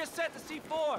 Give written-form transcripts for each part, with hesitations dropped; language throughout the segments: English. just set to C4.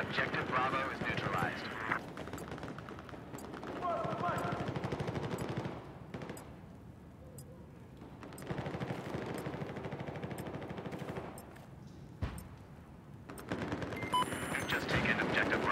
Objective Bravo is neutralized. We've just taken Objective Bravo.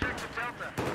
objective Delta.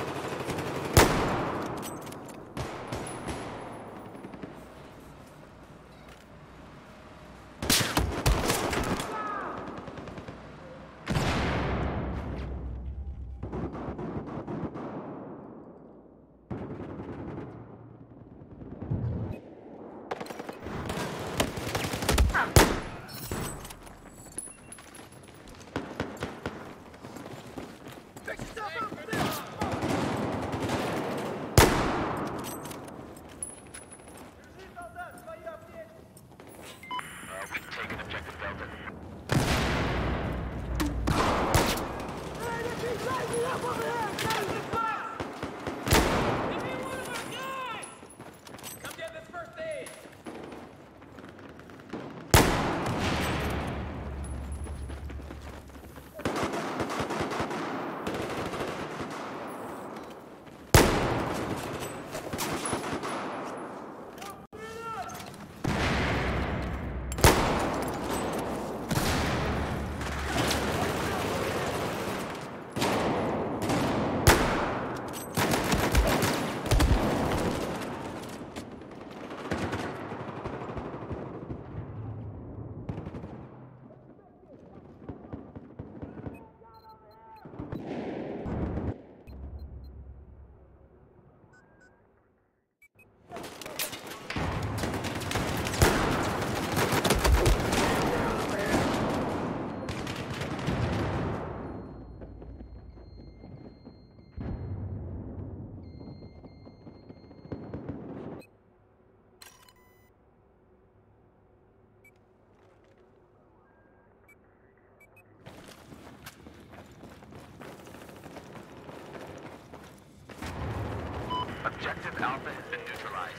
Objective Alpha has been neutralized.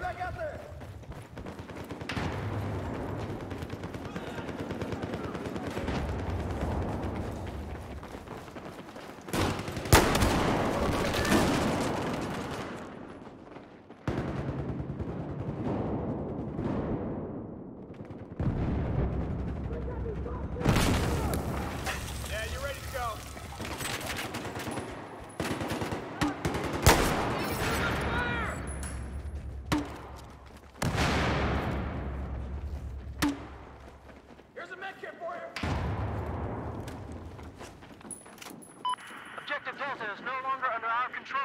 Get back out there! Delta is no longer under our control.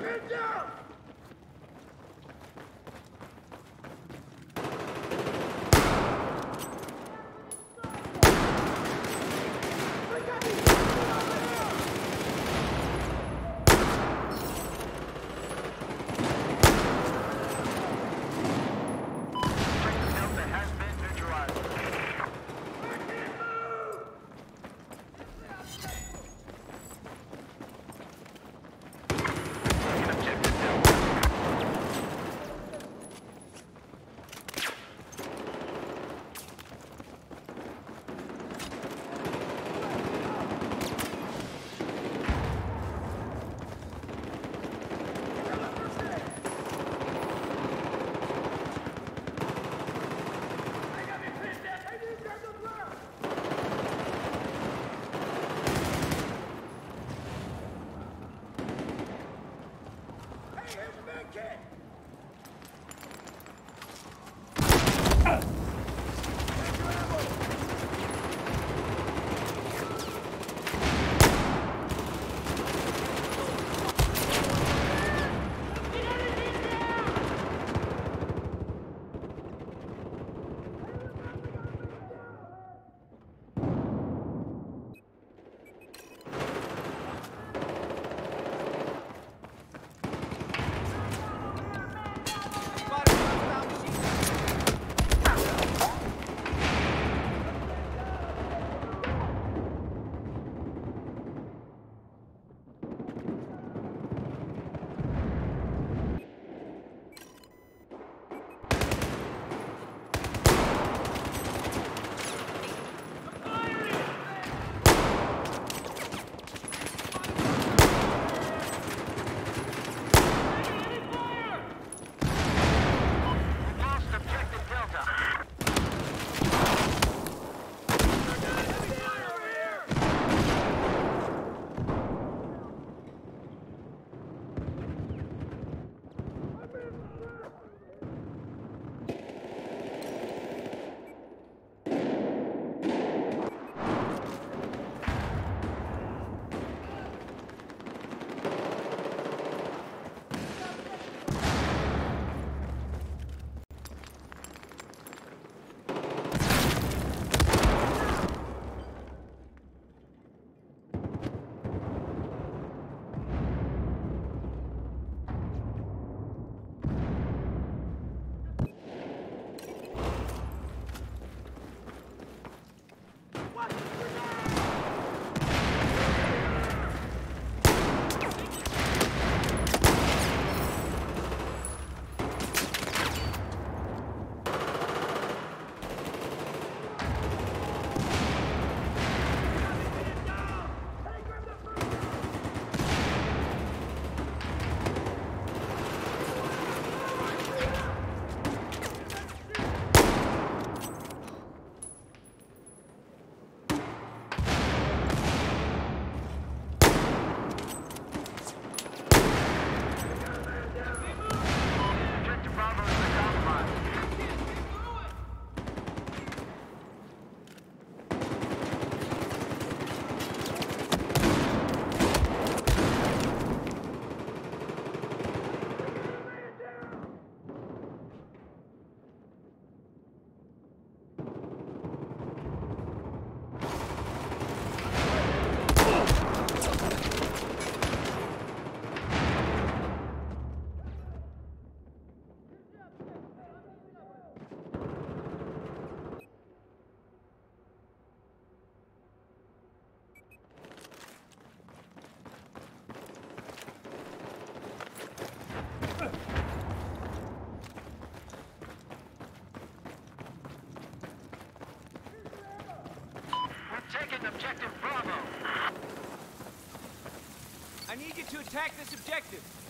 Pinned down! Let's go. objective Bravo. I need you to attack this objective.